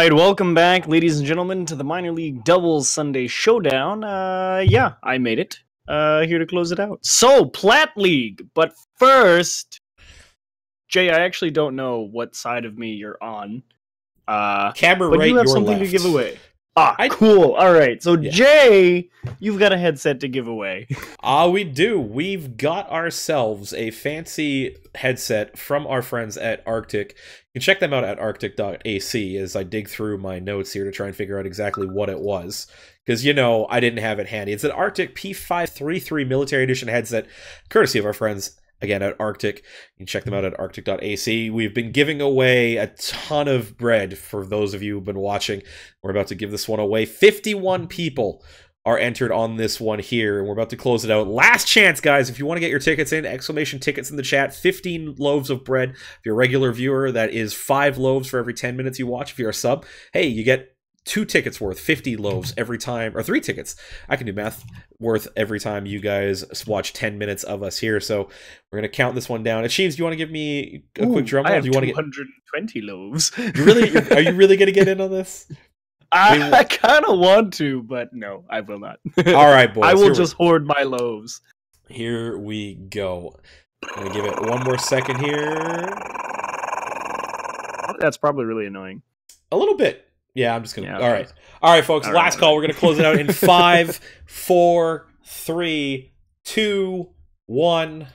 Alright, welcome back, ladies and gentlemen, to the Minor League Doubles Sunday Showdown. Yeah, I made it. Here to close it out. So, Plat League! But first... Jay, I actually don't know what side of me you're on. Camera right, you have something left to give away. Ah, cool. Alright, so yeah. Jay, you've got a headset to give away. We do. We've got ourselves a fancy headset from our friends at Arctic. You can check them out at arctic.ac as I dig through my notes here to try and figure out exactly what it was. Because, you know, I didn't have it handy. It's an Arctic P533 Military Edition headset, courtesy of our friends, again, at Arctic. You can check them out at arctic.ac. We've been giving away a ton of bread for those of you who've been watching. We're about to give this one away. 51 people are entered on this one here, and we're about to close it out. Last chance, guys, if you want to get your tickets in, exclamation tickets in the chat, 15 loaves of bread. If you're a regular viewer, that is 5 loaves for every 10 minutes you watch. If you're a sub, hey, you get 2 tickets worth, 50 loaves every time, or 3 tickets, I can do math, worth every time you guys watch 10 minutes of us here. So we're going to count this one down. Achieves, do you want to give me a quick drum roll? Do you want to get 120 loaves? Are you really going to get in on this? I kind of want to, but no, I will not. All right, boys. I will just hoard my loaves. Here we go. I'm going to give it one more second here. That's probably really annoying. A little bit. Yeah, I'm just going to... Yeah, all right. All right, folks. Last call. We're going to close it out in 5, 4, 3, 2, 1.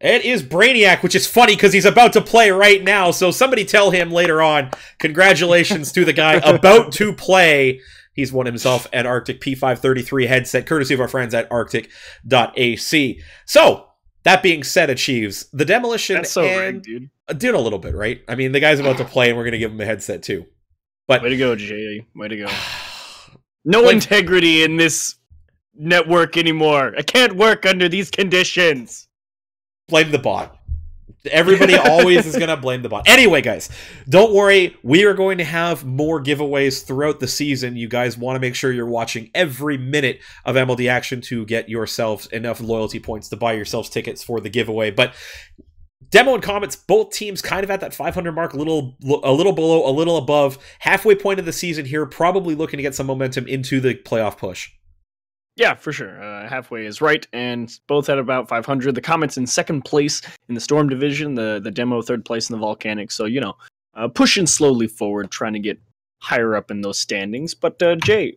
It is Brainiac, which is funny because he's about to play right now. So somebody tell him later on, congratulations to the guy about to play. He's won himself an Arctic P533 headset, courtesy of our friends at arctic.ac. So... that being said, Achieves, the Demolition... That's so rigged, dude. Dude, a little bit, right? I mean, the guy's about to play, and we're going to give him a headset, too. But way to go, Jay. Way to go. No integrity in this network anymore. I can't work under these conditions. Blame the bot. Everybody always is going to blame the bot. Anyway, guys, don't worry. We are going to have more giveaways throughout the season. You guys want to make sure you're watching every minute of MLD action to get yourselves enough loyalty points to buy yourselves tickets for the giveaway. But Demo and Comets, both teams kind of at that 500 mark, a little below, a little above. Halfway point of the season here, probably looking to get some momentum into the playoff push. Yeah, for sure. Halfway is right, and both at about 500. The Comets in second place in the Storm Division, the Demo third place in the Volcanic. So, you know, pushing slowly forward, trying to get higher up in those standings. But, Jay,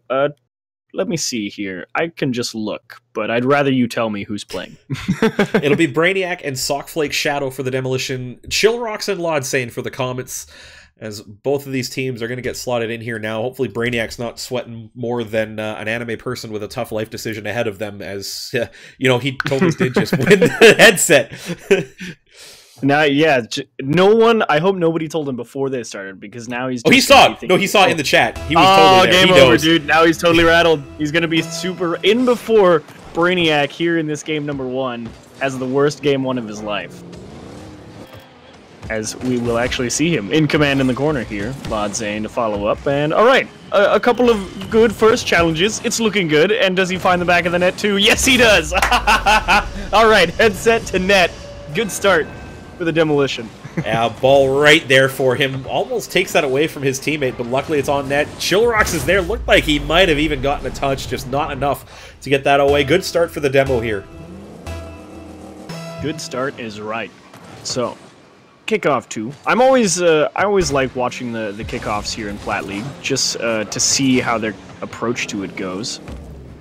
let me see here. I can just look, but I'd rather you tell me who's playing. It'll be Brainiac and Sockflake Shadow for the Demolition, Chilrox and Lodzane for the Comets, as both of these teams are going to get slotted in here now. Hopefully Brainiac's not sweating more than an anime person with a tough life decision ahead of them, as, you know, he told us to just win the headset. Now, yeah, no one, I hope nobody told him before they started, because now he's... Oh, he saw it. No, he saw it in the chat. He was totally there. Game over, dude. Now he's totally rattled. He's going to be super in before Brainiac here in this game number 1 as the worst game 1 of his life. As we will actually see him in command in the corner here. Lodzane to follow up, and alright, a couple of good first challenges. It's looking good, and does he find the back of the net too? Yes, he does! Alright, headset to net. Good start for the Demolition. Yeah, ball right there for him. Almost takes that away from his teammate, but luckily it's on net. Chilrox is there. Looked like he might have even gotten a touch, just not enough to get that away. Good start for the Demo here. Good start is right. So... kickoff too. I always like watching the kickoffs here in Plat League, just to see how their approach to it goes,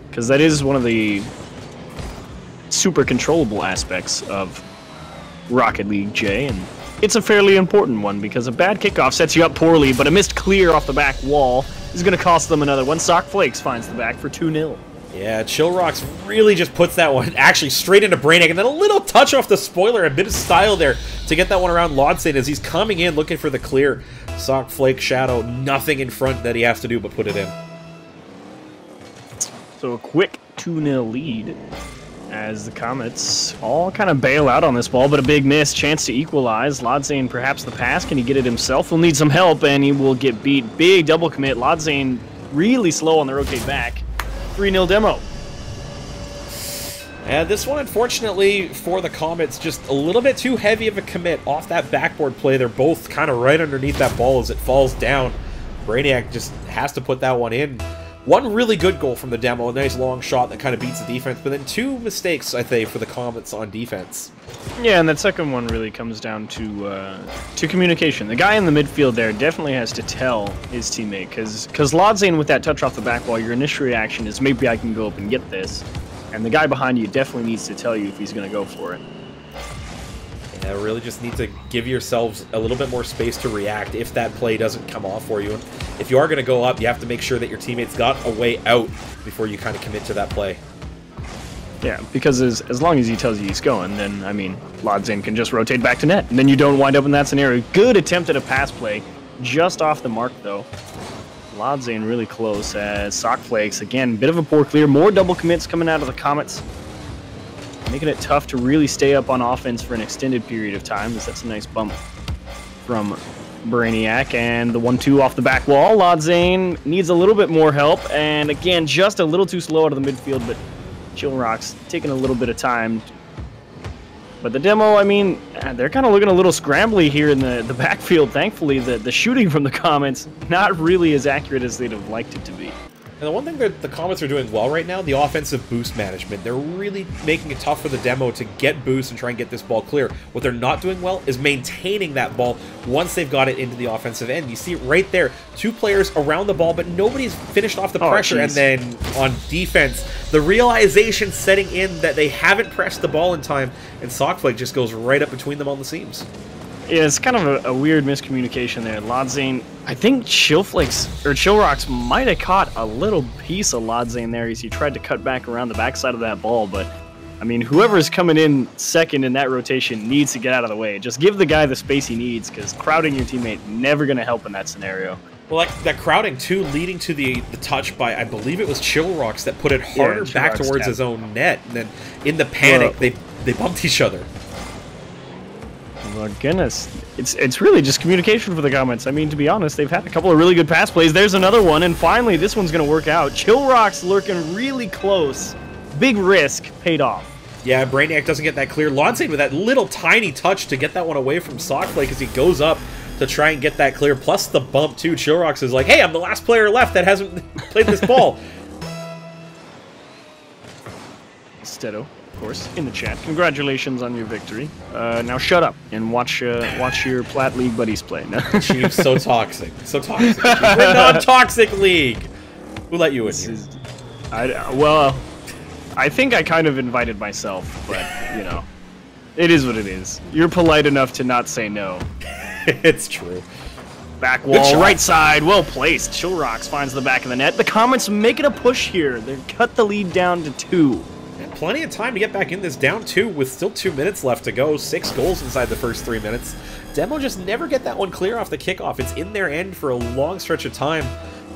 because that is one of the super controllable aspects of Rocket League, Jay, and it's a fairly important one because a bad kickoff sets you up poorly, but a missed clear off the back wall is going to cost them another one. Sockflakes finds the back for 2-0. Yeah, Chilrox really just puts that one actually straight into Brainiac, and then a little touch off the spoiler, a bit of style there to get that one around Lodzane as he's coming in looking for the clear. Sockflake Shadow, nothing in front that he has to do but put it in. So a quick 2-0 lead as the Comets all kind of bail out on this ball, but a big miss, chance to equalize. Lodzane perhaps the pass, can he get it himself? He'll need some help, and he will get beat. Big double commit, Lodzane really slow on the rotate back. 3-0 Demo. And this one, unfortunately, for the Comets, just a little bit too heavy of a commit off that backboard play. They're both kind of right underneath that ball as it falls down. Brainiac just has to put that one in. One really good goal from the demo, a nice long shot that kind of beats the defense, but then two mistakes, I think, for the Comets on defense. Yeah, and that second one really comes down to communication. The guy in the midfield there definitely has to tell his teammate, because Lodzane with that touch off the back wall, your initial reaction is, maybe I can go up and get this. And the guy behind you definitely needs to tell you if he's going to go for it. Yeah, really just need to give yourselves a little bit more space to react if that play doesn't come off for you. And if you are going to go up, you have to make sure that your teammates got a way out before you kind of commit to that play. Yeah, because as long as he tells you he's going, then, I mean, Lodzane can just rotate back to net. And then you don't wind up in that scenario. Good attempt at a pass play. Just off the mark, though. Lodzane really close as Sockflakes, again, bit of a poor clear. More double commits coming out of the Comets. Making it tough to really stay up on offense for an extended period of time, as that's a nice bump from Brainiac. And the 1-2 off the back wall. Lodzane needs a little bit more help. And again, just a little too slow out of the midfield, but Chilrox taking a little bit of time. But the demo, I mean, they're kind of looking a little scrambly here in the backfield. Thankfully, the shooting from the Comets not really as accurate as they'd have liked it to be. And the one thing that the Comets are doing well right now, the offensive boost management. They're really making it tough for the demo to get boost and try and get this ball clear. What they're not doing well is maintaining that ball once they've got it into the offensive end. You see it right there. Two players around the ball, but nobody's finished off the pressure. Geez. And then on defense, the realization setting in that they haven't pressed the ball in time, and Sockflake just goes right up between them on the seams. Yeah, it's kind of a weird miscommunication there. Lodzane, I think Chilrox might have caught a little piece of Lodzane there as he tried to cut back around the backside of that ball. But, I mean, whoever's coming in second in that rotation needs to get out of the way. Just give the guy the space he needs, because crowding your teammate never going to help in that scenario. Well, like that crowding, too, leading to the touch by, I believe it was Chilrox that put it harder back towards his own net. And then in the panic, they bumped each other. Oh, goodness. It's really just communication for the Comets. I mean, to be honest, they've had a couple of really good pass plays. There's another one, and finally, this one's going to work out. Chilrox lurking really close. Big risk paid off. Yeah, Brainiac doesn't get that clear. Lodzane with that little tiny touch to get that one away from Sockflake because he goes up to try and get that clear. Plus the bump, too. Chilrox is like, hey, I'm the last player left that hasn't played this ball. Stedo. Of course, in the chat. Congratulations on your victory. Now shut up and watch your Plat League buddies play. No. Chiefs, so toxic. So toxic. We're non-toxic league. Who let you in here? Well, I think I kind of invited myself, but, you know, it is what it is. You're polite enough to not say no. It's true. Back wall, right side, well placed. Chilrox finds the back of the net. The Comets make it a push here. They cut the lead down to 2. Plenty of time to get back in this down 2 with still 2 minutes left to go. 6 goals inside the first 3 minutes. Demo just never get that one clear off the kickoff. It's in their end for a long stretch of time.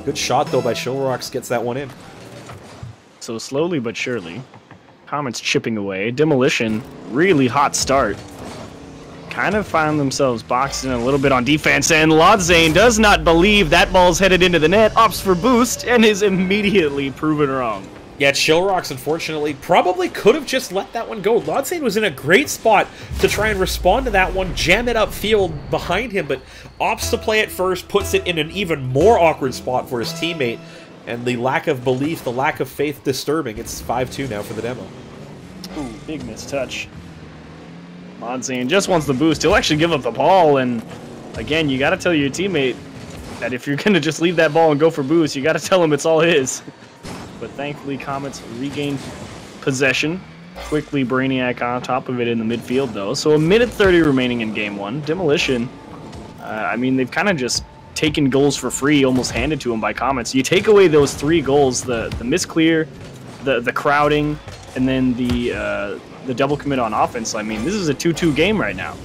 Good shot, though, by Chilrox. Gets that one in. So slowly but surely, Comets chipping away. Demolition, really hot start. Kind of found themselves boxed in a little bit on defense, and Lodzane does not believe that ball's headed into the net. Opts for boost and is immediately proven wrong. Yeah, Chilrox, unfortunately, probably could have just let that one go. Lodzane was in a great spot to try and respond to that one, jam it upfield behind him, but opts to play it first, puts it in an even more awkward spot for his teammate, and the lack of belief, the lack of faith disturbing. It's 5-2 now for the demo. Ooh, big mistouch. Lodzane just wants the boost. He'll actually give up the ball, and again, you got to tell your teammate that if you're going to just leave that ball and go for boost, you got to tell him it's all his. But thankfully, Comets regained possession. Quickly, Brainiac on top of it in the midfield, though. So a minute 30 remaining in game 1. Demolition, I mean, they've kind of just taken goals for free, almost handed to them by Comets. You take away those 3 goals, the misclear, the crowding, and then the double commit on offense. I mean, this is a 2-2 game right now.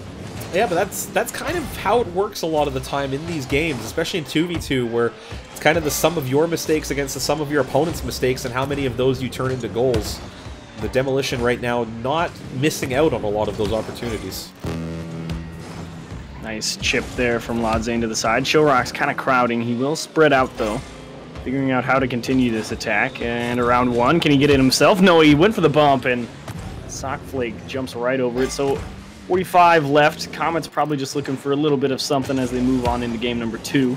Yeah, but that's kind of how it works a lot of the time in these games, especially in 2v2, where it's kind of the sum of your mistakes against the sum of your opponent's mistakes and how many of those you turn into goals. The Demolition right now not missing out on a lot of those opportunities. Nice chip there from Lodzane to the side. Chilrox kind of crowding. He will spread out, though, figuring out how to continue this attack. And around 1, can he get it himself? No, he went for the bump, and Sockflake jumps right over it. So 45 left. Comets probably just looking for a little bit of something as they move on into game number 2.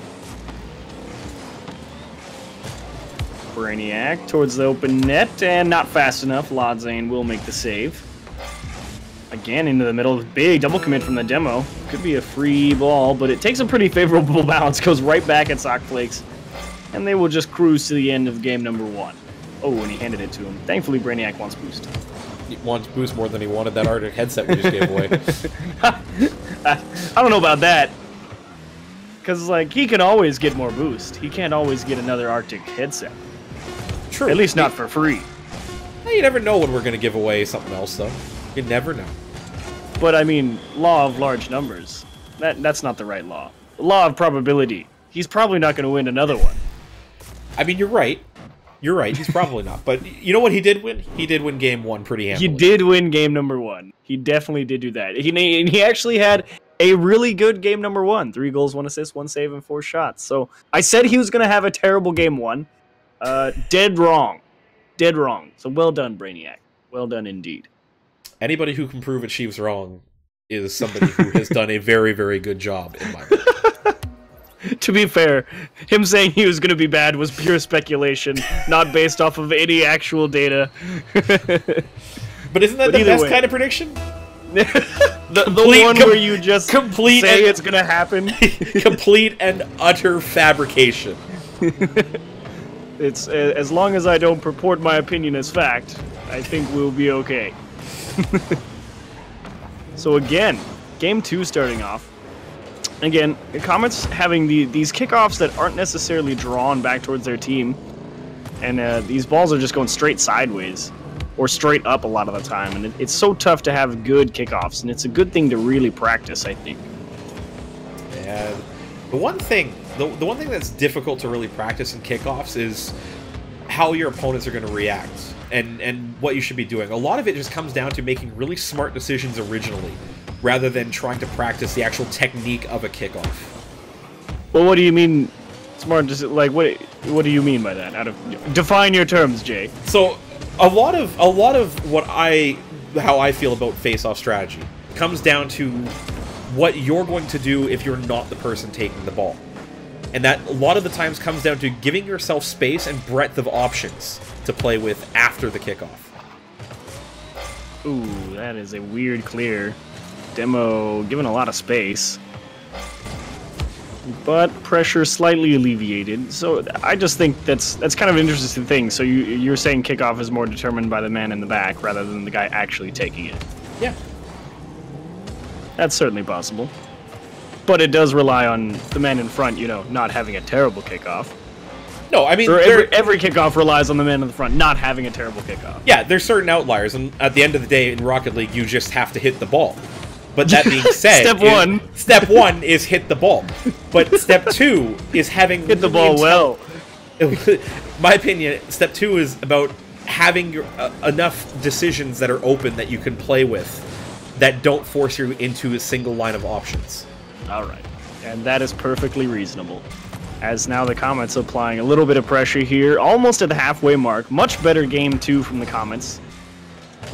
Brainiac towards the open net, and not fast enough. Lodzane will make the save. Again into the middle. Big double commit from the demo. Could be a free ball, but it takes a pretty favorable bounce. Goes right back at Sockflakes. And they will just cruise to the end of game number 1. Oh, and he handed it to him. Thankfully, Brainiac wants boost. He wants boost more than he wanted that Arctic headset we just gave away. I don't know about that. Because, like, he can always get more boost. He can't always get another Arctic headset. True. At least not for free. You never know when we're going to give away something else, though. You never know. But, I mean, law of large numbers. That's not the right law. Law of probability. He's probably not going to win another one. I mean, you're right. You're right. He's probably not. But you know what he did win? He did win game 1 pretty handily. He did win game number 1. He definitely did do that. He actually had a really good game number 1. 3 goals, 1 assist, 1 save, and 4 shots. So I said he was going to have a terrible game 1. Dead wrong. Dead wrong. So well done, Brainiac. Well done indeed. Anybody who can prove Achieves wrong is somebody who has done a very, very good job in my life. To be fair, him saying he was going to be bad was pure speculation, not based off of any actual data. But isn't that the best kind of prediction? the one where you just complete say it's going to happen? Complete and utter fabrication. It's as long as I don't purport my opinion as fact, I think we'll be okay. So again, game 2 starting off. Again, Comets having these kickoffs that aren't necessarily drawn back towards their team. And these balls are just going straight sideways or straight up a lot of the time. And it's so tough to have good kickoffs. And it's a good thing to really practice, I think. Yeah. The one thing that's difficult to really practice in kickoffs is how your opponents are going to react and what you should be doing. A lot of it just comes down to making really smart decisions originally, rather than trying to practice the actual technique of a kickoff. Well, what do you mean smart? Just like what do you mean by that? Out of define your terms, Jay. So, a lot of how I feel about face-off strategy comes down to what you're going to do if you're not the person taking the ball. And that a lot of the times comes down to giving yourself space and breadth of options to play with after the kickoff. Ooh, that is a weird clear. Demo given a lot of space, but pressure slightly alleviated. So I just think that's kind of an interesting thing. So you're saying kickoff is more determined by the man in the back rather than the guy actually taking it. Yeah, that's certainly possible, but it does rely on the man in front, you know, not having a terrible kickoff. No, I mean, every kickoff relies on the man in the front not having a terrible kickoff. Yeah, there's certain outliers, and at the end of the day, in Rocket League, you just have to hit the ball. But that being said, step one is hit the ball. But step 2 is having hit the ball well. My opinion, step 2 is about having your, enough decisions that are open that you can play with, that don't force you into a single line of options. All right, and that is perfectly reasonable. As now the Comets applying a little bit of pressure here, almost at the halfway mark. Much better game 2 from the Comets.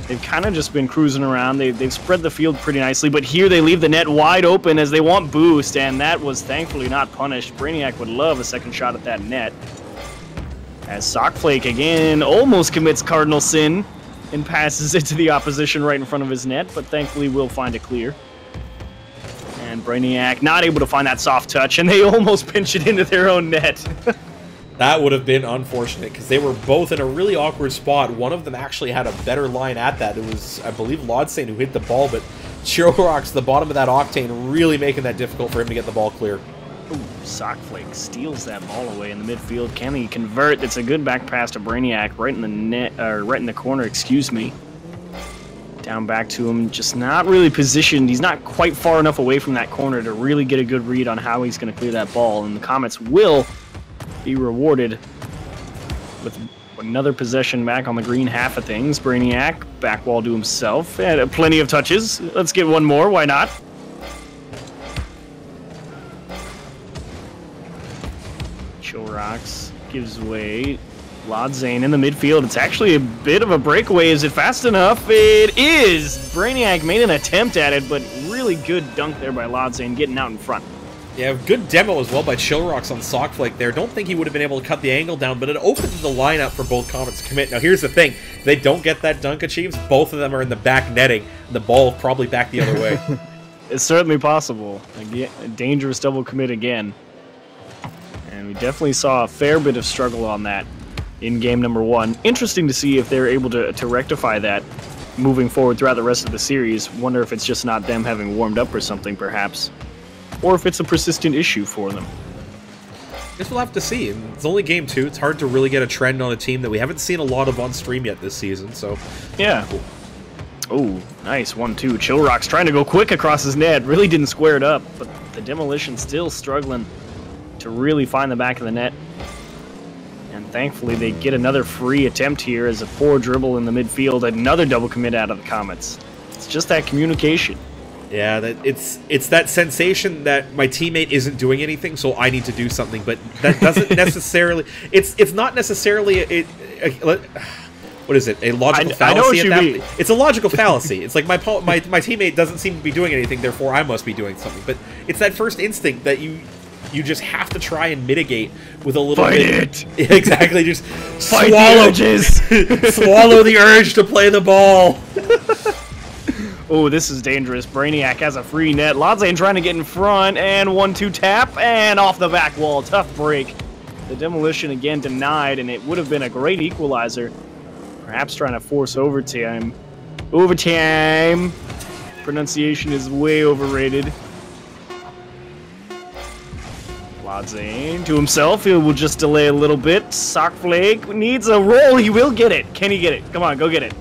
They've kind of just been cruising around. They've spread the field pretty nicely, but here they leave the net wide open as they want boost, and that was thankfully not punished. Brainiac would love a second shot at that net. As Sockflake again almost commits cardinal sin and passes it to the opposition right in front of his net, but thankfully will find a clear. And Brainiac not able to find that soft touch, and they almost pinch it into their own net. That would have been unfortunate, because they were both in a really awkward spot. One of them actually had a better line at that. It was, I believe, Lodzane who hit the ball, but Chilrox, the bottom of that octane, really making that difficult for him to get the ball clear. Ooh, Sockflake steals that ball away in the midfield. Can he convert? It's a good back pass to Brainiac, right in the net, right in the corner, excuse me. Down back to him, just not really positioned. He's not quite far enough away from that corner to really get a good read on how he's going to clear that ball, and the Comets will be rewarded with another possession back on the green half of things. Brainiac, back wall to himself, and plenty of touches. Let's get one more, why not? Chilrox gives way Lodzane in the midfield. It's actually a bit of a breakaway. Is it fast enough? It is! Brainiac made an attempt at it, but really good dunk there by Lodzane getting out in front. Yeah, good demo as well by Chilrox on Sockflake there. Don't think he would have been able to cut the angle down, but it opened the lineup for both Comets to commit. Now, here's the thing. If they don't get that dunk, Achieves, both of them are in the back netting. The ball probably back the other way. It's certainly possible. A dangerous double commit again. And we definitely saw a fair bit of struggle on that in game number one. Interesting to see if they're able to rectify that moving forward throughout the rest of the series. Wonder if it's just not them having warmed up or something, perhaps. Or if it's a persistent issue for them. Guess we'll have to see. It's only game two. It's hard to really get a trend on a team that we haven't seen a lot of on stream yet this season, so... Yeah. Cool. Oh, nice 1-2. Chilrox trying to go quick across his net. Really didn't square it up, but the Demolition still struggling to really find the back of the net. And thankfully they get another free attempt here as a poor dribble in the midfield. Another double commit out of the Comets. It's just that communication. Yeah, it's that sensation that my teammate isn't doing anything, so I need to do something. But that doesn't necessarily. It's not necessarily what is it? A logical fallacy. I know what you mean. It's a logical fallacy. It's like my teammate doesn't seem to be doing anything, therefore I must be doing something. But it's that first instinct that you just have to try and mitigate with a little bit. Exactly. Just fight swallow the swallow the urge to play the ball. Oh, this is dangerous. Brainiac has a free net. Lodzane trying to get in front, and 1-2 tap, and off the back wall. Tough break. The Demolition again denied, and it would have been a great equalizer. Perhaps trying to force overtime. Overtime! Pronunciation is way overrated. Lodzane to himself. He will just delay a little bit. Sockflake needs a roll. He will get it. Can he get it? Come on, go get it.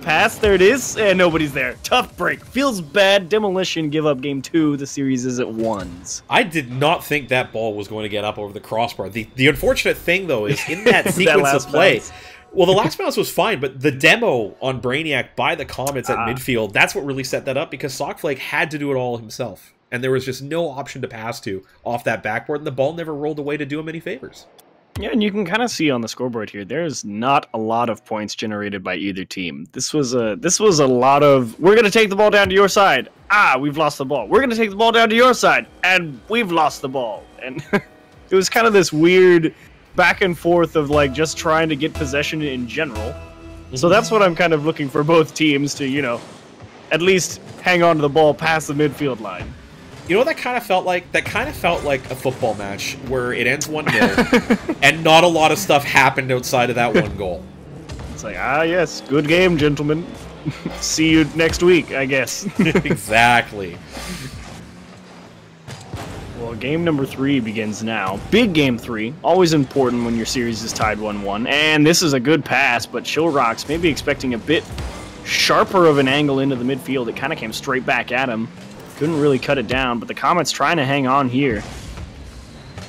Pass, there it is, and nobody's there. Tough break. Feels bad. Demolition give up game two. The series is at ones. I did not think that ball was going to get up over the crossbar. The unfortunate thing, though, is in that sequence of plays. Well, the last bounce was fine, but the demo on Brainiac by the Comets at midfield, that's what really set that up, because Sockflake had to do it all himself, and there was just no option to pass to off that backboard, and the ball never rolled away to do him any favors. Yeah, and you can kind of see on the scoreboard here, there's not a lot of points generated by either team. This was a lot of, we're going to take the ball down to your side. Ah, we've lost the ball. We're going to take the ball down to your side, and we've lost the ball. And it was kind of this weird back and forth of like just trying to get possession in general. So that's what I'm kind of looking for both teams to, you know, at least hang on to the ball past the midfield line. You know what that kind of felt like? That kind of felt like a football match where it ends 1-0 and not a lot of stuff happened outside of that one goal. It's like, ah, yes, good game, gentlemen. See you next week, I guess. Exactly. Well, game number three begins now. Big game three. Always important when your series is tied 1-1. And this is a good pass, but Chilrox maybe expecting a bit sharper of an angle into the midfield. It kind of came straight back at him. Couldn't really cut it down, but the Comets trying to hang on here.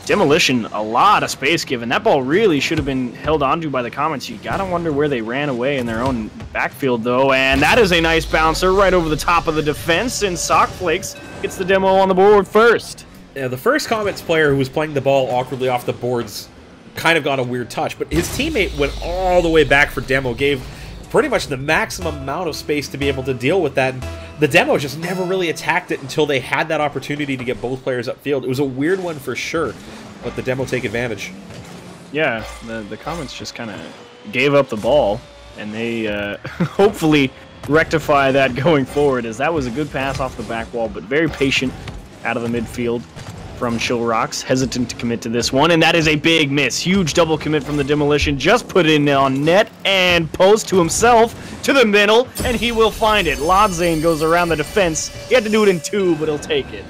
Demolition, a lot of space given. That ball really should have been held onto by the Comets. You gotta wonder where they ran away in their own backfield, though. And that is a nice bouncer right over the top of the defense, and Sockflakes gets the demo on the board first. Yeah, the first Comets player who was playing the ball awkwardly off the boards kind of got a weird touch, but his teammate went all the way back for demo, gave pretty much the maximum amount of space to be able to deal with that. The demo just never really attacked it until they had that opportunity to get both players upfield. It was a weird one for sure, but the demo take advantage. Yeah, the Comets just kind of gave up the ball, and they hopefully rectify that going forward, as that was a good pass off the back wall, but very patient out of the midfield from Chilrox, hesitant to commit to this one, and that is a big miss. Huge double commit from the Demolition, just put it in on net and post to himself, to the middle, and he will find it. Lodzane goes around the defense. He had to do it in two, but he'll take it.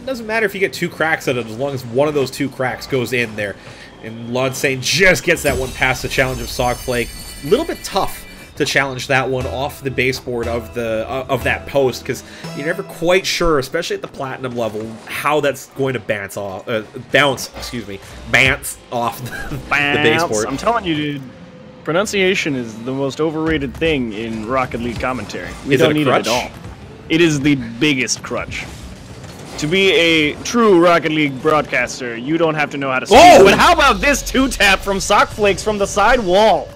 It doesn't matter if you get two cracks at it, as long as one of those two cracks goes in there. And Lodzane just gets that one past the challenge of Sockflake. A little bit tough to challenge that one off the baseboard of the that post, because you're never quite sure, especially at the platinum level, how that's going to bounce off. Bounce off the baseboard. I'm telling you, dude, pronunciation is the most overrated thing in Rocket League commentary. We don't need it at all. It is the biggest crutch. To be a true Rocket League broadcaster, you don't have to know how to speak. Oh, but how about this 2-tap from Sockflakes from the side wall?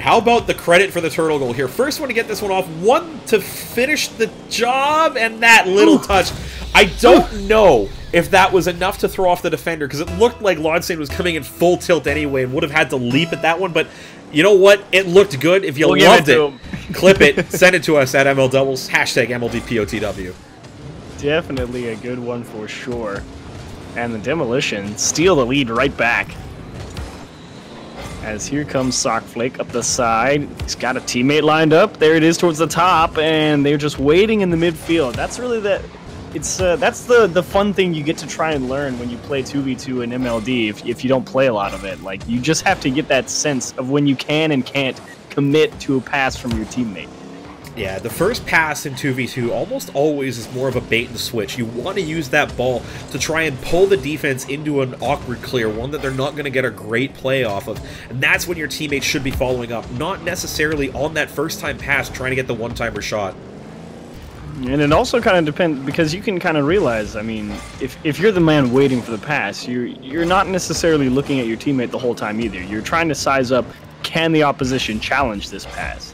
How about the credit for the turtle goal here? First one to get this one off, one to finish the job, and that little touch. I don't know if that was enough to throw off the defender, because it looked like Lodzane was coming in full tilt anyway and would have had to leap at that one, but you know what? It looked good. If you loved it, clip it, send it to us at MLDoubles, #MLDPOTW. Definitely a good one for sure. And the Demolition steal the lead right back. As here comes Sockflake up the side. He's got a teammate lined up. There it is towards the top, and they're just waiting in the midfield. That's really the, that's the fun thing you get to try and learn when you play 2v2 in MLD if you don't play a lot of it. Like, you just have to get that sense of when you can and can't commit to a pass from your teammate. Yeah, the first pass in 2v2 almost always is more of a bait and switch. You want to use that ball to try and pull the defense into an awkward clear, one that they're not going to get a great play off of. And that's when your teammates should be following up, not necessarily on that first-time pass trying to get the one-timer shot. And it also kind of depends, because you can kind of realize, I mean, if you're the man waiting for the pass, you're not necessarily looking at your teammate the whole time either. You're trying to size up, can the opposition challenge this pass?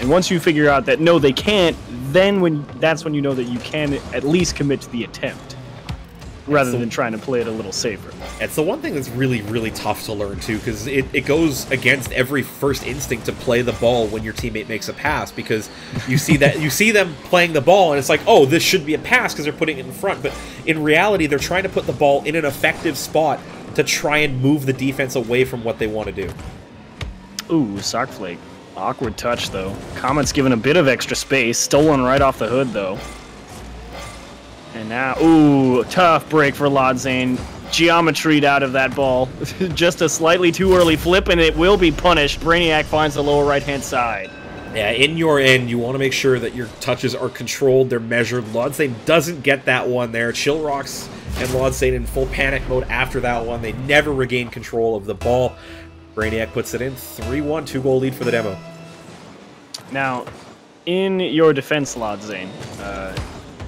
And once you figure out that no, they can't, then that's when you know that you can at least commit to the attempt, rather than trying to play it a little safer. It's the one thing that's really, really tough to learn too, because it goes against every first instinct to play the ball when your teammate makes a pass, because you see that you see them playing the ball and it's like, oh, this should be a pass because they're putting it in front, but in reality they're trying to put the ball in an effective spot to try and move the defense away from what they want to do. Ooh, Sockflake. Awkward touch, though. Comet's given a bit of extra space. Stolen right off the hood, though. And now, ooh, tough break for Lodzane. Geometried out of that ball. Just a slightly too early flip, and it will be punished. Brainiac finds the lower right-hand side. Yeah, in your end, you want to make sure that your touches are controlled. They're measured. Lodzane doesn't get that one there. Chilrox and Lodzane in full panic mode after that one. They never regain control of the ball. Brainiac puts it in. 3-1, two-goal lead for the demo. Now, in your defense, Lodzane,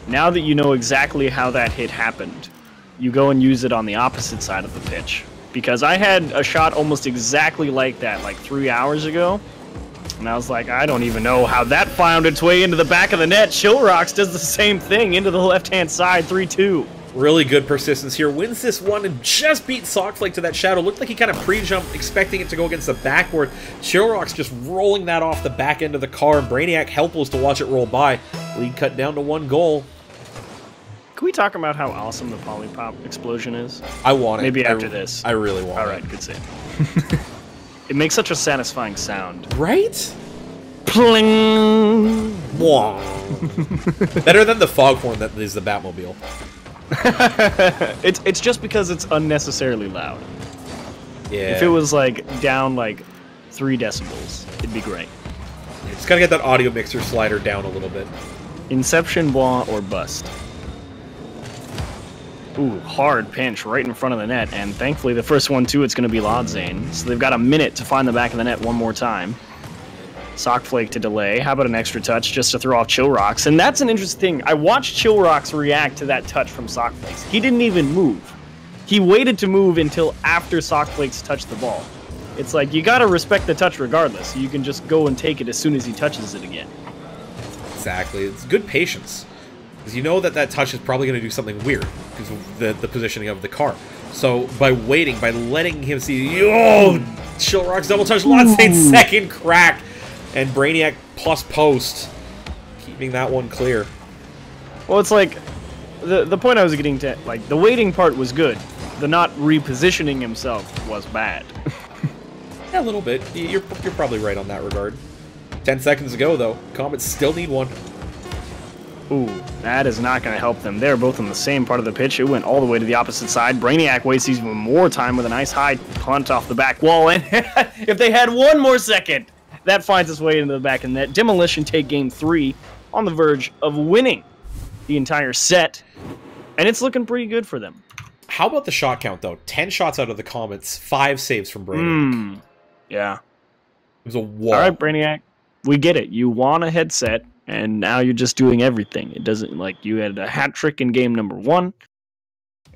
now that you know exactly how that hit happened, you go and use it on the opposite side of the pitch. Because I had a shot almost exactly like that, like 3 hours ago, and I was like, I don't even know how that found its way into the back of the net. Chilrox does the same thing into the left-hand side, 3-2. Really good persistence here. Wins this one and just beat Sockflake to that shadow. Looked like he kind of pre-jumped, expecting it to go against the backboard. Chilrox just rolling that off the back end of the car, and Brainiac helpless to watch it roll by. Lead cut down to 1 goal. Can we talk about how awesome the Polypop explosion is? I want it. Maybe after this. I really want it. All right, good save. It makes such a satisfying sound. Right? Pling! Wah! Better than the foghorn that is the Batmobile. It's just because it's unnecessarily loud. Yeah. If it was like down like 3 decibels, it'd be great. It's gotta get that audio mixer slider down a little bit. Inception, blah, or bust. Ooh, hard pinch right in front of the net, and thankfully the first one too. It's gonna be Lodzane, so they've got a minute to find the back of the net one more time. Sockflake to delay. How about an extra touch just to throw off Chilrox? And that's an interesting thing. I watched Chilrox react to that touch from Sockflake. He didn't even move. He waited to move until after Sockflake's touched the ball. It's like, you gotta respect the touch regardless. You can just go and take it as soon as he touches it again. Exactly. It's good patience. Because you know that that touch is probably going to do something weird because of the positioning of the car. So by waiting, by letting him see... Oh! Chilrox double touch. Lodzane's second crack. And Brainiac plus post, keeping that one clear. Well, it's like the point I was getting to, like the waiting part was good. The not repositioning himself was bad. Yeah, a little bit. You're probably right on that regard. 10 seconds ago, though, Comets still need one. Ooh, that is not going to help them. They're both on the same part of the pitch. It went all the way to the opposite side. Brainiac wastes even more time with a nice high punt off the back wall. And if they had 1 more second. That finds its way into the back of the net. Demolition take game 3 on the verge of winning the entire set. And it's looking pretty good for them. How about the shot count, though? 10 shots out of the Comets, 5 saves from Brainiac. Yeah. It was a wall. All right, Brainiac, we get it. You want a headset, and now you're just doing everything. It doesn't, like, you had a hat trick in game number 1,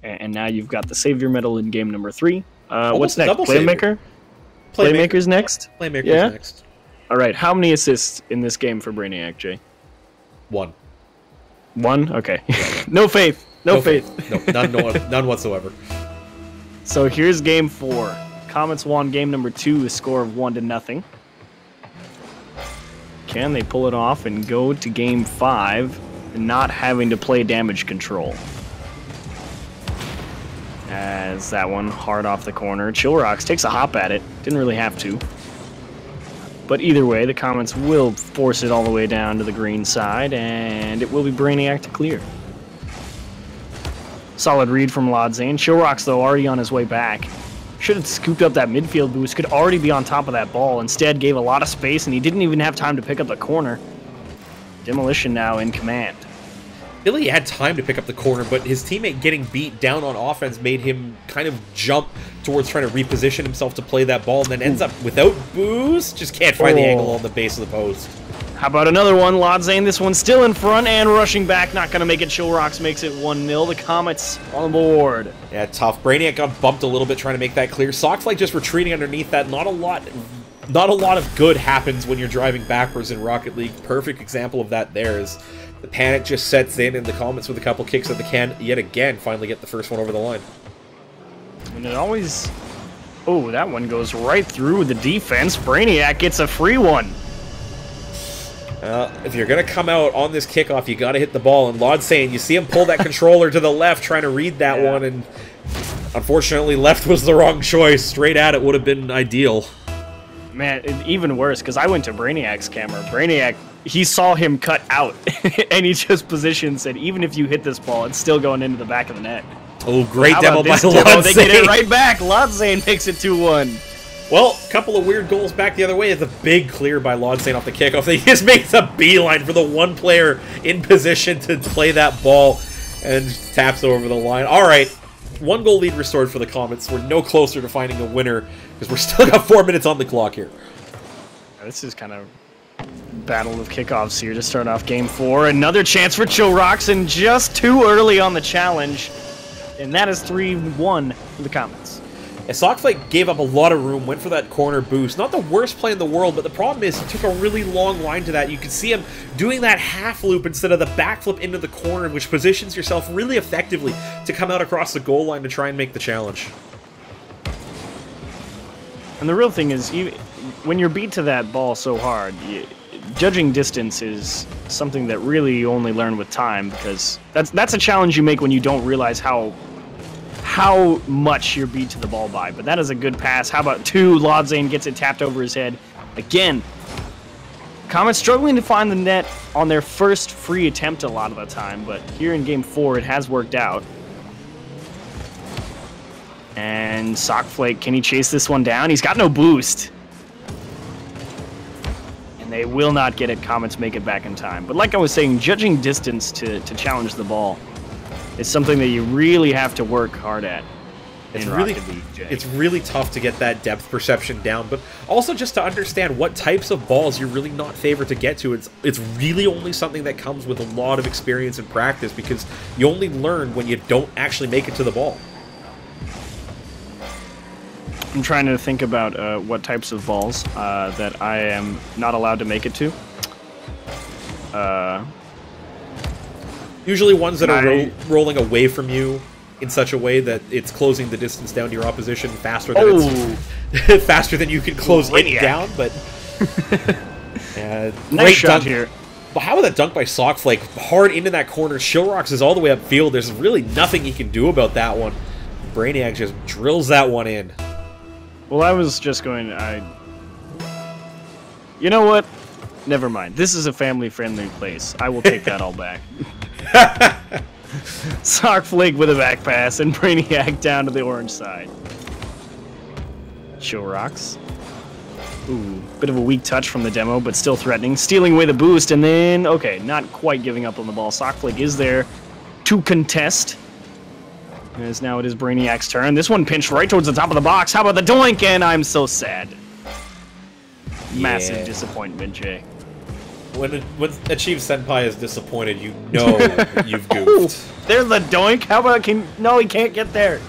and now you've got the savior medal in game number 3. What's next? Playmaker? Playmaker's next? Playmaker's next. All right, how many assists in this game for Brainiac, Jay? 1. 1? Okay. No faith. No faith. None whatsoever. So here's game 4. Comets won game number 2, a score of 1-0. Can they pull it off and go to game 5, not having to play damage control? As that one hard off the corner, Chilrox takes a hop at it. Didn't really have to. But either way, the Comets will force it all the way down to the green side, and it will be Brainiac to clear. Solid read from Lodzane. Chilrox, though, already on his way back. Should have scooped up that midfield boost, could already be on top of that ball. Instead, gave a lot of space, and he didn't even have time to pick up the corner. Demolition now in command. Billy had time to pick up the corner, but his teammate getting beat down on offense made him kind of jump towards trying to reposition himself to play that ball, and then ends up without boost. Just can't find the angle on the base of the post. How about another one? Lodzane, this one still in front and rushing back. Not going to make it. Chilrox makes it 1-0. The Comets on the board. Yeah, tough. Brainiac got bumped a little bit trying to make that clear. Sockflake just retreating underneath that. Not a lot of good happens when you're driving backwards in Rocket League. Perfect example of that there is the panic just sets in, and the Comets with a couple kicks at the can yet again finally get the first one over the line. And it always... Oh, that one goes right through the defense. Brainiac gets a free one. If you're going to come out on this kickoff, you got to hit the ball. And Lodzane, you see him pull that controller to the left, trying to read that one. And unfortunately, left was the wrong choice. Straight at it would have been ideal. Man, even worse, because I went to Brainiac's camera. Brainiac, he saw him cut out, and he just positioned, said, even if you hit this ball, it's still going into the back of the net. Oh, great demo by Lodzane. They get it right back. Lodzane makes it 2-1. Well, a couple of weird goals back the other way. It's a big clear by Lodzane off the kickoff. He just makes a beeline for the one player in position to play that ball and taps it over the line. All right, 1-goal lead restored for the Comets. We're no closer to finding a winner because we're still got 4 minutes on the clock here. This is kind of battle of kickoffs here to start off game 4. Another chance for Chilrox, and just too early on the challenge. And that is 3-1 for the Comets. Sockflake gave up a lot of room, went for that corner boost. Not the worst play in the world, but the problem is he took a really long line to that. You could see him doing that half loop instead of the backflip into the corner, which positions yourself really effectively to come out across the goal line to try and make the challenge. And the real thing is, when you're beat to that ball so hard, judging distance is something that really you only learn with time, because that's a challenge you make when you don't realize how much you're beat to the ball by. But that is a good pass. How about 2? Lodzane gets it tapped over his head. Again, Comets struggling to find the net on their first free attempt a lot of the time, but here in game 4 it has worked out. And Sockflake, can he chase this one down? He's got no boost. And they will not get it. Comets make it back in time. But like I was saying, judging distance to challenge the ball, it's something that you really have to work hard at. It's really tough to get that depth perception down, but also just to understand what types of balls you're really not favored to get to. It's really only something that comes with a lot of experience and practice, because you only learn when you don't actually make it to the ball. I'm trying to think about what types of balls that I am not allowed to make it to. Usually ones that are rolling away from you in such a way that it's closing the distance down to your opposition faster than it's faster than you can close it down. But nice shot here. But how about that dunk by Sockflake? Hard into that corner. Chilrox is all the way upfield. There's really nothing he can do about that one. Brainiac just drills that one in. Well, I was just going. You know what? Never mind. This is a family-friendly place. I will take that all back. Sockflake with a back pass, and Brainiac down to the orange side. Chilrox. Ooh, bit of a weak touch from the demo, but still threatening. Stealing away the boost, and then, okay, not quite giving up on the ball. Sockflake is there to contest. As now it is Brainiac's turn. This one pinched right towards the top of the box. How about the doink? And I'm so sad. Massive disappointment, Jay. When Achieve Senpai is disappointed, you know you've goofed. Oh, there's the doink. How about can? No, he can't get there.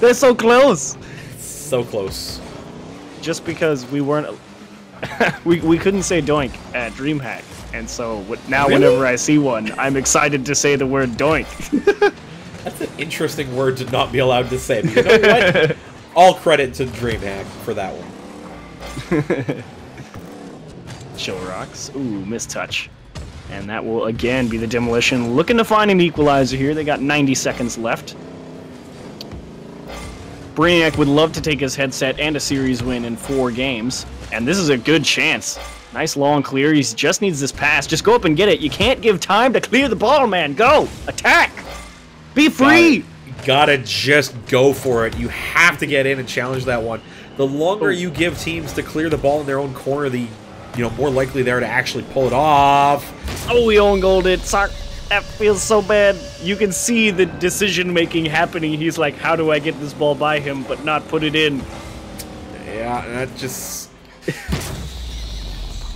They're so close. So close. Just because we weren't, we couldn't say doink at DreamHack, and so now really? Whenever I see one, I'm excited to say the word doink. That's an interesting word to not be allowed to say. But you know what? All credit to DreamHack for that one. Chilrox. Ooh, mistouch. And that will again be the Demolition. Looking to find an equalizer here. They got 90 seconds left. Brainiac would love to take his headset and a series win in 4 games. And this is a good chance. Nice long clear. He just needs this pass. Just go up and get it. You can't give time to clear the ball, man. Go! Attack! Be free! Gotta just go for it. You have to get in and challenge that one. The longer you give teams to clear the ball in their own corner, the more likely they're to actually pull it off. Oh, we own goaled it. Sock, that feels so bad. You can see the decision making happening. He's like, how do I get this ball by him but not put it in? Yeah, that just...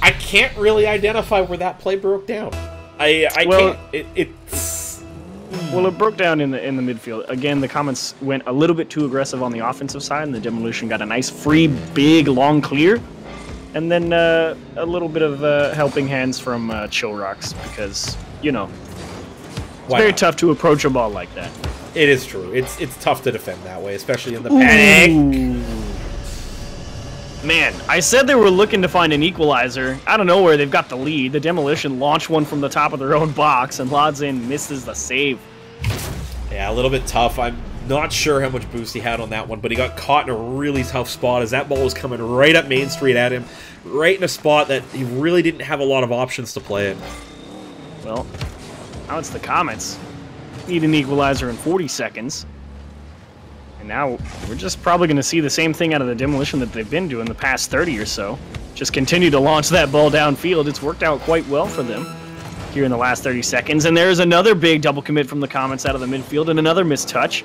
I can't really identify where that play broke down. Well, it broke down in the midfield. Again, the comments went a little bit too aggressive on the offensive side, and the Demolition got a nice free, big, long clear. And then a little bit of helping hands from Chilrox because, it's very tough to approach a ball like that. It is true. It's tough to defend that way, especially in the panic. Man, I said they were looking to find an equalizer. I don't know where they've got the lead. The Demolition launched one from the top of their own box, and Lodzane misses the save. Yeah, a little bit tough. I'm not sure how much boost he had on that one, but he got caught in a really tough spot as that ball was coming right up Main Street at him, right in a spot that he really didn't have a lot of options to play in. Well, now it's the Comets. Need an equalizer in 40 seconds. And now we're just probably going to see the same thing out of the Demolition that they've been doing the past 30 or so. Just continue to launch that ball downfield. It's worked out quite well for them here in the last 30 seconds. And there's another big double commit from the Comets out of the midfield and another mistouch.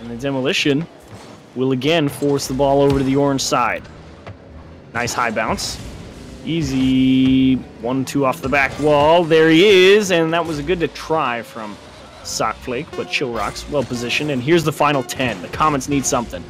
And the Demolition will again force the ball over to the orange side. Nice high bounce. Easy 1-2 off the back wall. There he is. And that was a good try from Sockflake, but Chilrox well positioned, and here's the final 10. The Comets need something,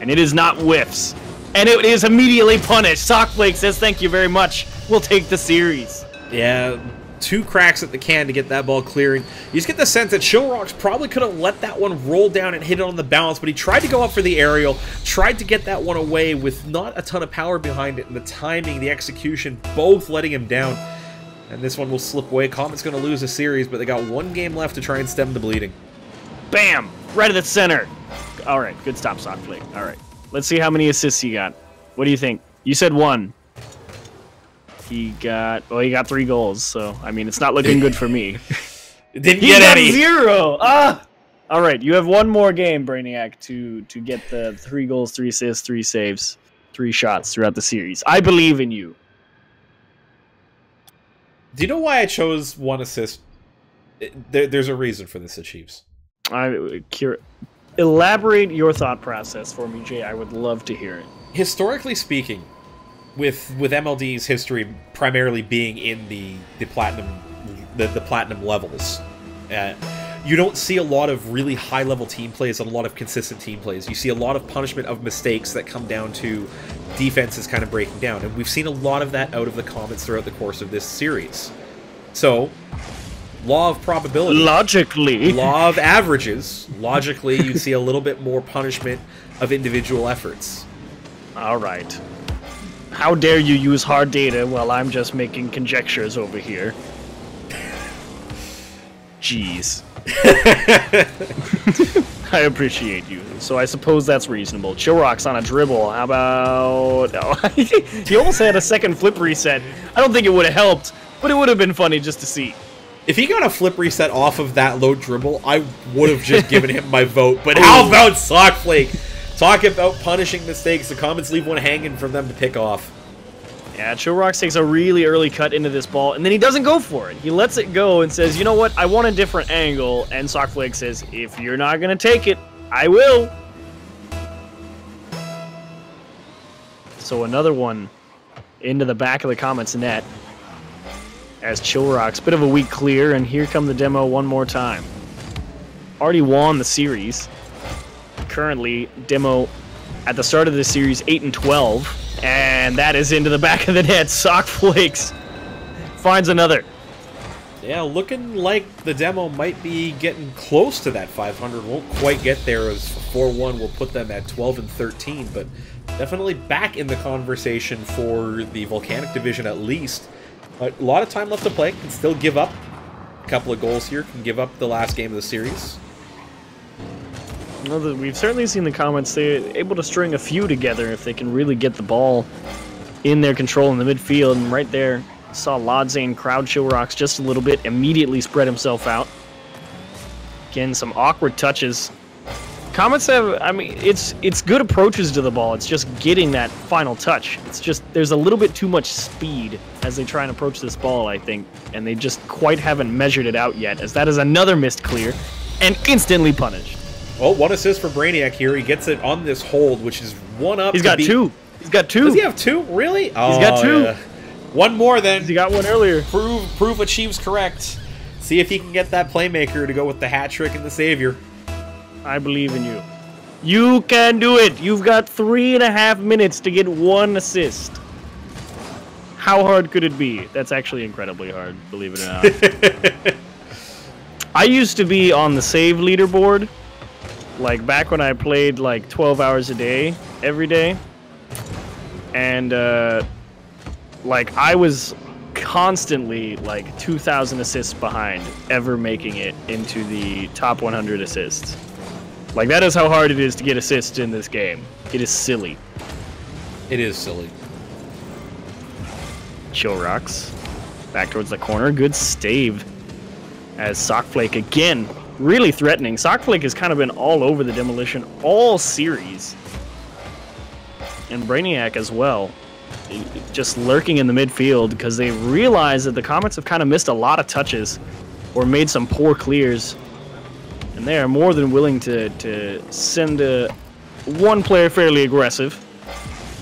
and it is not whiffs, and it is immediately punished. Sockflake says, "Thank you very much. We'll take the series." Yeah, 2 cracks at the can to get that ball clearing. You just get the sense that Chilrox probably could have let that one roll down and hit it on the bounce, but he tried to go up for the aerial, tried to get that one away with not a ton of power behind it, and the timing, the execution, both letting him down. And this one will slip away. Comet's going to lose a series, but they got 1 game left to try and stem the bleeding. Bam! Right at the center. All right, good stop, Sockflake. All right, let's see how many assists you got. What do you think? You said 1. He got, well, he got 3 goals. So I mean, it's not looking good for me. Didn't get any. 0. Ah! All right, you have 1 more game, Brainiac, to get the 3 goals, 3 assists, 3 saves, 3 shots throughout the series. I believe in you. Do you know why I chose 1 assist? There's a reason for this, Achieves. Elaborate your thought process for me, Jay. I would love to hear it. Historically speaking, with MLD's history primarily being in the platinum levels, you don't see a lot of really high-level team plays and a lot of consistent team plays. You see a lot of punishment of mistakes that come down to defenses kind of breaking down. And we've seen a lot of that out of the Comets throughout the course of this series. So, law of probability. Logically. Law of averages. Logically, you see a little bit more punishment of individual efforts. All right. How dare you use hard data while I'm just making conjectures over here. Jeez. I appreciate you. So I suppose that's reasonable. Chilrox on a dribble. How about... Oh, he almost had a second flip reset. I don't think it would have helped, but it would have been funny just to see. If he got a flip reset off of that low dribble, I would have just given him my vote. But how about Sockflake? Talk about punishing mistakes. The Comets leave one hanging for them to pick off. Yeah, Chilrox takes a really early cut into this ball, and then he doesn't go for it. He lets it go and says, you know what, I want a different angle. And Sockflake says, if you're not going to take it, I will. So another one into the back of the Comets net as Chilrox, bit of a weak clear, and here come the demo one more time. Already won the series. Currently, demo at the start of the series 8-12, and that is into the back of the net. Sockflakes finds another. Yeah, looking like the demo might be getting close to that 500. Won't quite get there, as 4-1 will put them at 12 and 13, but definitely back in the conversation for the Volcanic division at least. A lot of time left to play. Can still give up a couple of goals here. Can give up the last game of the series. Well, we've certainly seen the Comets. They're able to string a few together if they can really get the ball in their control in the midfield, and right there. Saw Lodzane crowd Chilrox just a little bit, immediately spread himself out. Again, some awkward touches. Comets have, I mean, it's good approaches to the ball. It's just getting that final touch. It's just, there's a little bit too much speed as they try and approach this ball, I think, and they just quite haven't measured it out yet, as that is another missed clear and instantly punished. Well, one assist for Brainiac here. He gets it on this hold, which is one up. He's got two. He's got two. Does he have two? Really? He's got two. Yeah. One more, then. You got one earlier. Prove Achieves correct. See if he can get that playmaker to go with the hat trick and the savior. I believe in you. You can do it. You've got 3.5 minutes to get one assist. How hard could it be? That's actually incredibly hard, believe it or not. I used to be on the save leaderboard, like back when I played like 12 hours a day, every day. And, like, I was constantly, like, 2,000 assists behind ever making it into the top 100 assists. Like, that is how hard it is to get assists in this game. It is silly. It is silly. Chilrox back towards the corner. Good stave as Sockflake again, really threatening. Sockflake has kind of been all over the demolition all series. And Brainiac as well. Just lurking in the midfield because they realize that the Comets have kind of missed a lot of touches or made some poor clears, and they are more than willing to send one player fairly aggressive,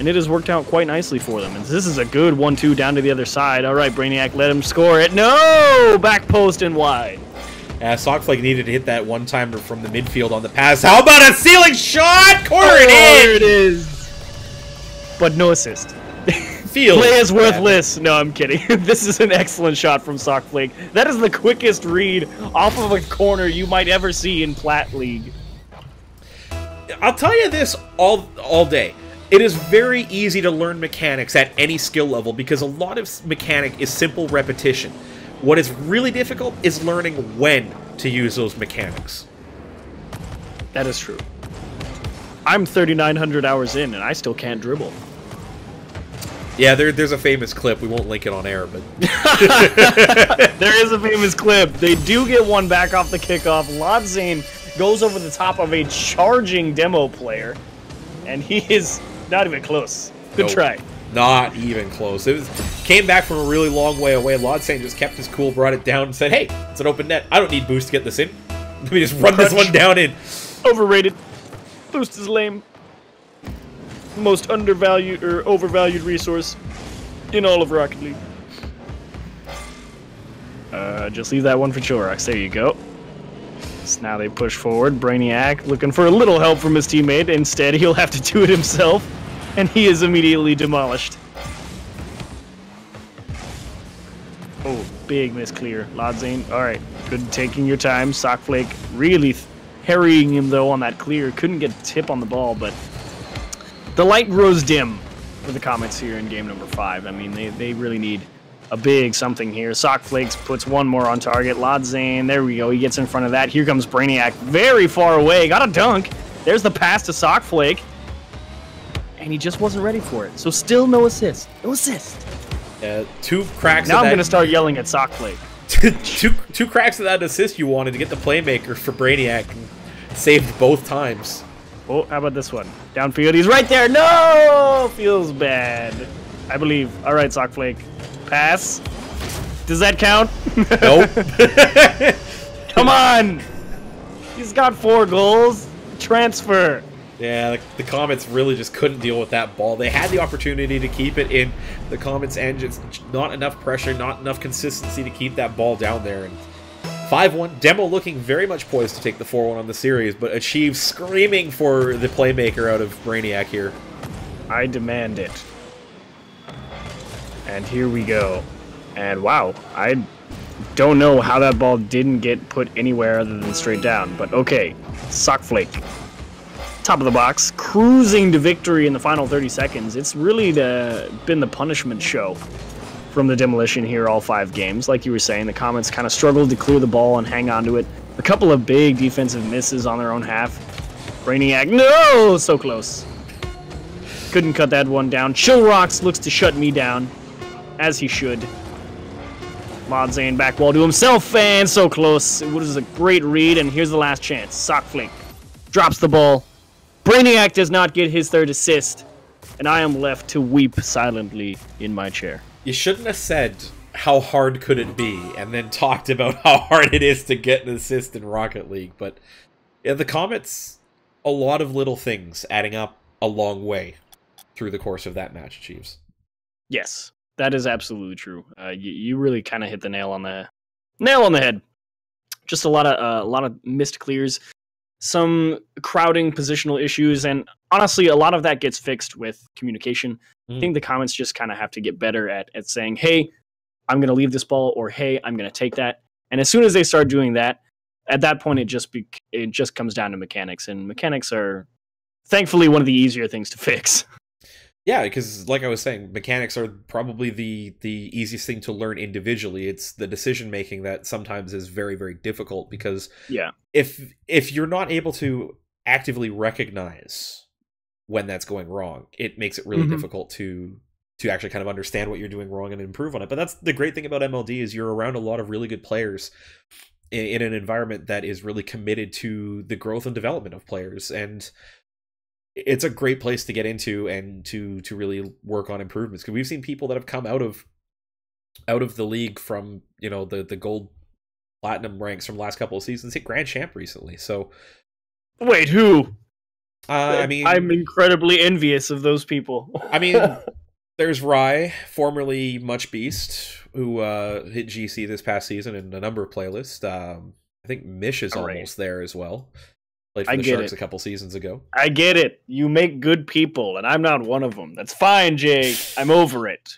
and it has worked out quite nicely for them. And this is a good 1-2 down to the other side. All right, Brainiac, let him score it. No! Back post and wide. Sockflake needed to hit that one-timer from the midfield on the pass. How about a ceiling shot? Corner it in! There it is. But no assist. Field. Play is worthless. No, I'm kidding. This is an excellent shot from Sockflake. That is the quickest read off of a corner you might ever see in Plat League. I'll tell you this all day. It is very easy to learn mechanics at any skill level because a lot of mechanic is simple repetition. What is really difficult is learning when to use those mechanics. That is true. I'm 3,900 hours in and I still can't dribble. Yeah, there's a famous clip. We won't link it on air, but... There is a famous clip. They do get one back off the kickoff. Lodzane goes over the top of a charging demo player, and he is not even close. Good try. Not even close. It was, came back from a really long way away. Lodzane just kept his cool, brought it down, and said, hey, it's an open net. I don't need boost to get this in. Let me just run this one down in. Overrated. Boost is lame. Most undervalued or overvalued resource in all of Rocket League. Just leave that one for Chilrox. There you go. So now they push forward. Brainiac looking for a little help from his teammate. Instead, he'll have to do it himself, and he is immediately demolished. Oh, big misclear. Lodzane, all right, good taking your time. Sockflake really harrying him, though, on that clear. Couldn't get a tip on the ball, but the light grows dim for the Comets here in game number 5. I mean, they really need a big something here. Sockflakes puts one more on target. Lodzane, there we go. He gets in front of that. Here comes Brainiac, very far away. Got a dunk. There's the pass to Sockflake. And he just wasn't ready for it. So still no assist. No assist. Two cracks now at that. Now I'm going to start yelling at Sockflake. two cracks at that assist you wanted to get the playmaker for Brainiac. And saved both times. Oh, how about this one? Downfield, he's right there. No! Feels bad. I believe. All right, Sockflake. Pass. Does that count? Nope. Come on! He's got 4 goals. Transfer. Yeah, the Comets really just couldn't deal with that ball. They had the opportunity to keep it in the Comets' end. It's not enough pressure, not enough consistency to keep that ball down there. And 5-1, Demo looking very much poised to take the 4-1 on the series, but Achieves screaming for the playmaker out of Brainiac here. I demand it. And here we go. And wow, I don't know how that ball didn't get put anywhere other than straight down, but okay. Sockflake, top of the box, cruising to victory in the final 30 seconds. It's really been the punishment show from the Demolition here all 5 games. Like you were saying, the Comets kind of struggled to clear the ball and hang on to it. A couple of big defensive misses on their own half. Brainiac, no! So close. Couldn't cut that one down. Chilrox looks to shut me down, as he should. Lodzane back wall to himself, and so close. It was a great read, and here's the last chance. Sockflake drops the ball. Brainiac does not get his 3rd assist, and I am left to weep silently in my chair. You shouldn't have said, how hard could it be, and then talked about how hard it is to get an assist in Rocket League, but yeah, the Comets, a lot of little things adding up a long way through the course of that match, Achieves. Yes. That is absolutely true. You really kind of hit the nail on the head. Just a lot of missed clears, some crowding positional issues, and honestly, a lot of that gets fixed with communication. I think the Comets just kind of have to get better at saying, "Hey, I'm going to leave this ball," or "Hey, I'm going to take that." And as soon as they start doing that, at that point, it just comes down to mechanics, and mechanics are thankfully one of the easier things to fix. Yeah, because like I was saying, mechanics are probably the easiest thing to learn individually. It's the decision making that sometimes is very, very difficult, because yeah, if you're not able to actively recognize when that's going wrong, it makes it really difficult to actually kind of understand what you're doing wrong and improve on it. But that's the great thing about MLD, is you're around a lot of really good players in an environment that is really committed to the growth and development of players, and it's a great place to get into and to really work on improvements, because we've seen people that have come out of the league from, you know, the gold platinum ranks from the last couple of seasons hit Grand Champ recently. So wait, who? I mean, I'm incredibly envious of those people. I mean, there's Rye, formerly Much Beast, who hit GC this past season in a number of playlists. I think Mish is almost there as well. Played for the Sharks a couple seasons ago. I get it. You make good people, and I'm not one of them. That's fine, Jake. I'm over it.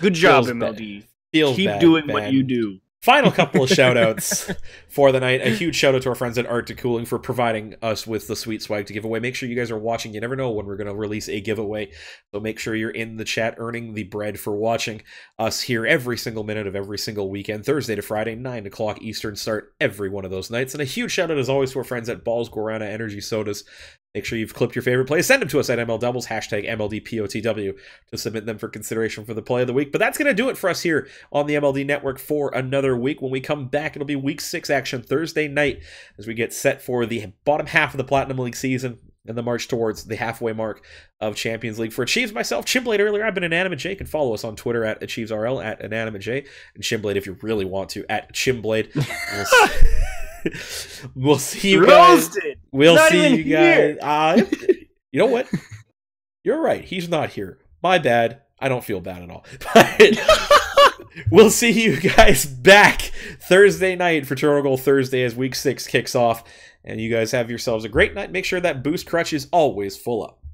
Good job, MLD. Keep doing what you do. Final couple of shout-outs for the night. A huge shout-out to our friends at Arctic Cooling for providing us with the sweet swag to give away. Make sure you guys are watching. You never know when we're going to release a giveaway, so make sure you're in the chat earning the bread for watching us here every single minute of every single weekend, Thursday to Friday, 9 o'clock Eastern start every one of those nights. And a huge shout-out, as always, to our friends at Ball's Guarana Energy Sodas. Make sure you've clipped your favorite plays. Send them to us at MLDoubles, hashtag MLDPOTW, to submit them for consideration for the play of the week. But that's going to do it for us here on the MLD Network for another week. When we come back, it'll be Week 6 action Thursday night as we get set for the bottom half of the Platinum League season and the march towards the halfway mark of Champions League. For Achieves, myself, Chimblade earlier, I've been Inanimate J. You can follow us on Twitter at AchievesRL, at Inanimate J, and Chimblade if you really want to, at Chimblade. We'll see you guys. We'll see you guys. You know what? You're right. He's not here. My bad. I don't feel bad at all. But we'll see you guys back Thursday night for Turtle Goal Thursday as Week 6 kicks off. And you guys have yourselves a great night. Make sure that boost crutch is always full up.